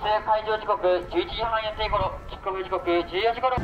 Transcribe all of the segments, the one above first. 日開場時刻11時半予定頃、キックオフ時刻14時頃。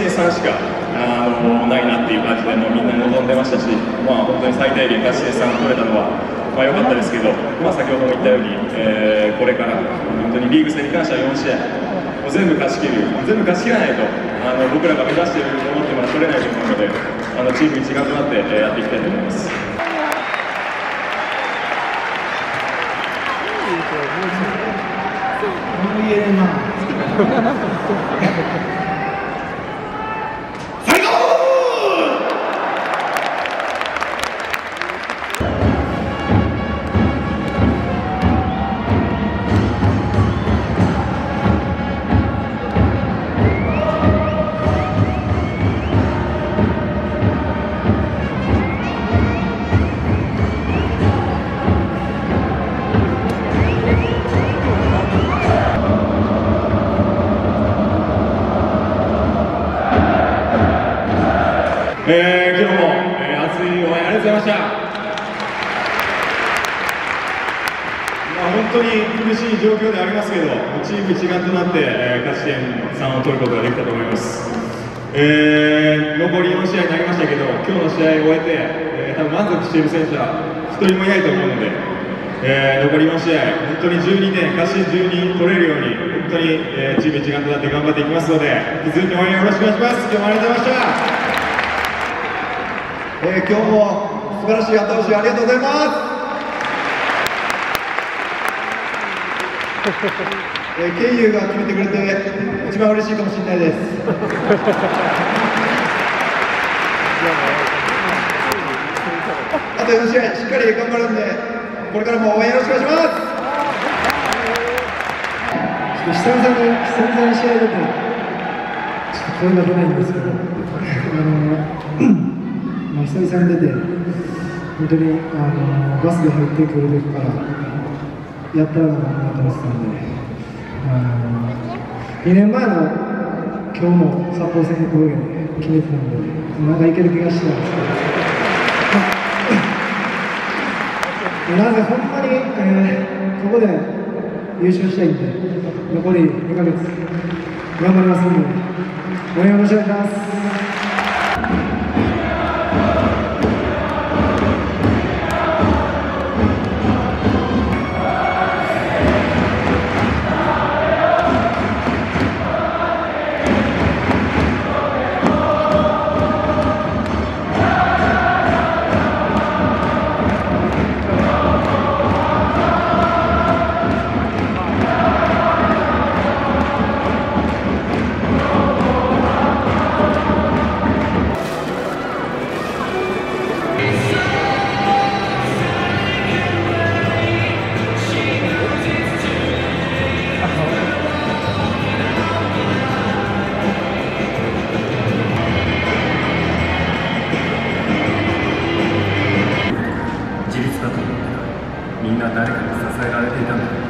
生産しかないなっていう感じで、みんな望んでましたし、本当に最大限勝ち点3を取れたのは良かったですけど、先ほども言ったように、これから本当にリーグ戦に関しては4試合。全部勝ち切る、全部勝ち切らないと僕らが目指していると思っても取れないと思うので、チーム一丸となってやっていきたいと思います。最高！今日も、熱い応援ありがとうございました。本当に苦しい状況ではありますけど、チーム一丸となって、勝ち点3を取ることができたと思います。残り4試合になりましたけど、今日の試合を終えて、多分満足している選手は1人もいないと思うので、残り4試合、本当に12点、勝ち点12取れるように、本当に、チーム一丸となって頑張っていきますので、引き続き応援よろしくお願いします。今日もありがとうございました。今日も素晴らしい後押しありがとうございますKeyuが決めてくれて一番嬉しいかもしれないですあと4試合しっかり頑張るんで、これからも応援よろしくお願いします久々の試合だとちょっと声が出ないんですけど久々に出て、本当にバスで入ってくる時からやったらなと思ってたんで、2年前の今日も札幌戦の声が決めてたんで、なんかいける気がしてたんですけど、なんかほんまに、ここで優勝したいんで、残り2ヶ月、頑張りますので、応援よろしくお願いします。みんな誰かに支えられていたのです。